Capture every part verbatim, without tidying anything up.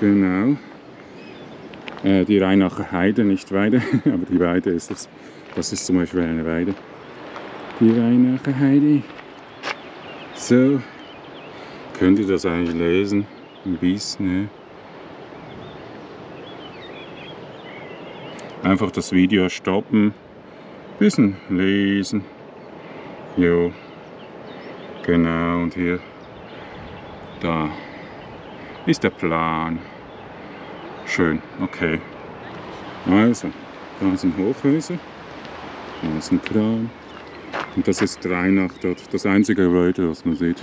Genau. Äh, die Reinacher Heide, nicht Weide, aber die Weide ist das. Das ist zum Beispiel eine Weide. Die Reinacher Heide. So. Könnt ihr das eigentlich lesen? Ein bisschen, ne? Einfach das Video stoppen. Ein bisschen lesen. Jo. Genau, und hier. Da. Ist der Plan. Schön, okay. Also, da sind Hochhäuser, da ist ein Kran und das ist Reinach dort, das einzige Gebäude, was man sieht.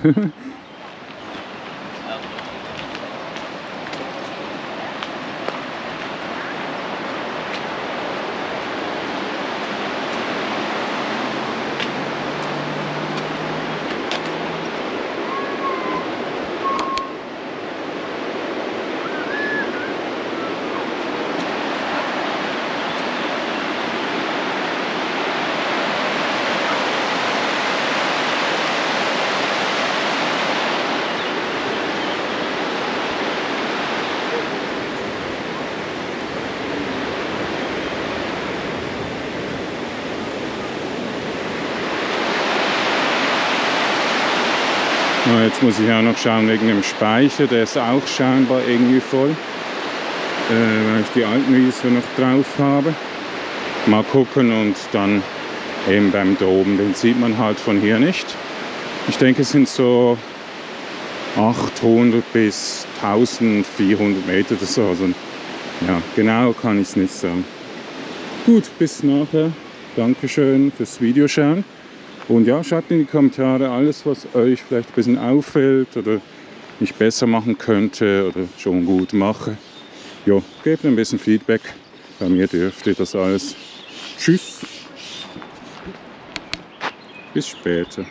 Jetzt muss ich auch noch schauen wegen dem Speicher, der ist auch scheinbar irgendwie voll, äh, weil ich die alten Wiese noch drauf habe. Mal gucken und dann eben beim Droben, den sieht man halt von hier nicht. Ich denke, es sind so achthundert bis vierzehnhundert Meter oder so. Also, ja, genau kann ich es nicht sagen. Gut, bis nachher. Dankeschön fürs Videoschauen. Und ja, schreibt in die Kommentare alles, was euch vielleicht ein bisschen auffällt oder ich besser machen könnte oder schon gut mache. Ja, gebt ein bisschen Feedback. Bei mir dürft ihr das alles. Tschüss. Bis später.